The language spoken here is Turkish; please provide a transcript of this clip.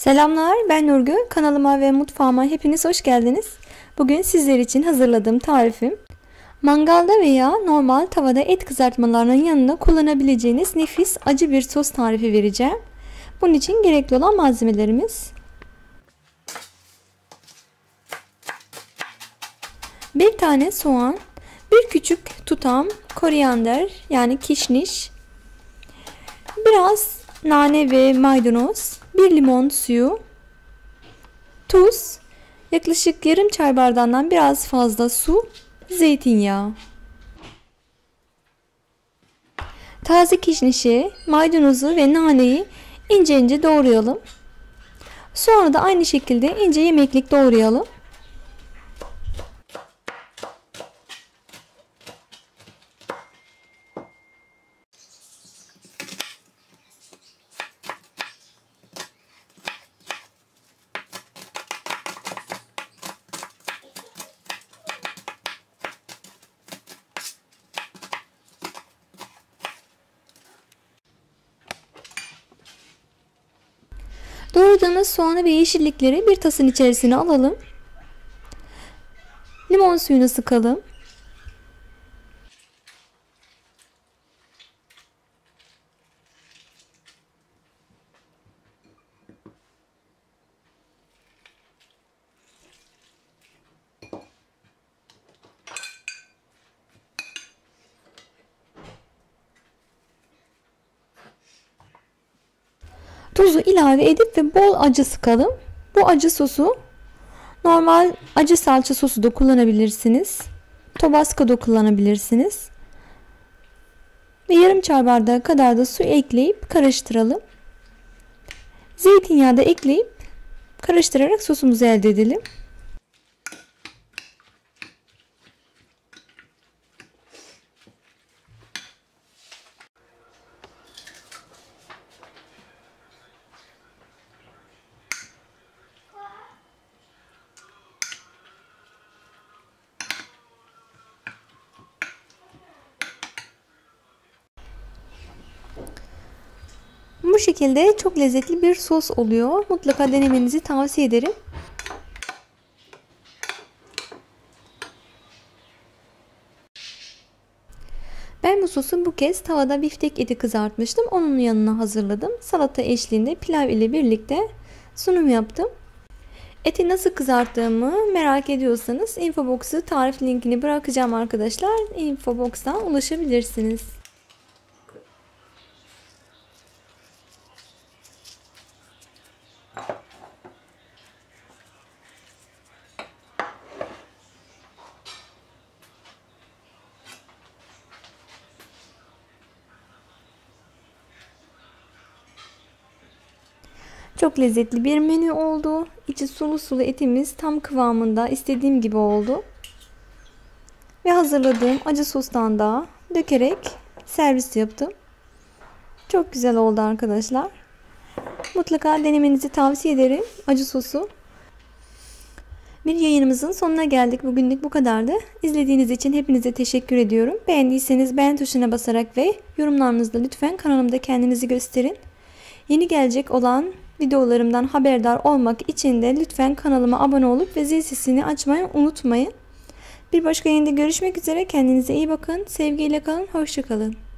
Selamlar, ben Nurgül. Kanalıma ve mutfağıma hepiniz hoş geldiniz. Bugün sizler için hazırladığım tarifim, mangalda veya normal tavada et kızartmalarının yanında kullanabileceğiniz nefis acı bir sos tarifi vereceğim. Bunun için gerekli olan malzemelerimiz: 1 tane soğan, 1 küçük tutam koriander yani kişniş, biraz nane ve maydanoz, 1 limon suyu, tuz, yaklaşık yarım çay bardağından biraz fazla su, zeytinyağı. Taze kişnişi, maydanozu ve naneyi ince ince doğrayalım. Sonra da aynı şekilde ince yemeklik doğrayalım. Doğradığımız soğanı ve yeşillikleri bir tasın içerisine alalım. Limon suyunu sıkalım. Tuzu ilave edip ve bol acı sıkalım. Bu acı sosu, normal acı salça sosu da kullanabilirsiniz. Tabasco da kullanabilirsiniz. Ve yarım çay bardağı kadar da su ekleyip karıştıralım. Zeytinyağı da ekleyip karıştırarak sosumuzu elde edelim. Bu şekilde çok lezzetli bir sos oluyor. Mutlaka denemenizi tavsiye ederim. Ben bu sosu bu kez tavada biftek eti kızartmıştım. Onun yanına hazırladım. Salata eşliğinde pilav ile birlikte sunum yaptım. Eti nasıl kızarttığımı merak ediyorsanız Infobox'u tarif linkini bırakacağım arkadaşlar. Infobox'tan ulaşabilirsiniz. Çok lezzetli bir menü oldu. İçi sulu sulu etimiz tam kıvamında, istediğim gibi oldu. Ve hazırladığım acı sostan da dökerek servis yaptım. Çok güzel oldu arkadaşlar. Mutlaka denemenizi tavsiye ederim acı sosu. Bir yayınımızın sonuna geldik. Bugünlük bu kadardı. İzlediğiniz için hepinize teşekkür ediyorum. Beğendiyseniz beğen tuşuna basarak ve yorumlarınızda lütfen kanalımda kendinizi gösterin. Yeni gelecek olan videolarımdan haberdar olmak için de lütfen kanalıma abone olup ve zil sesini açmayı unutmayın. Bir başka yayında görüşmek üzere. Kendinize iyi bakın. Sevgiyle kalın. Hoşça kalın.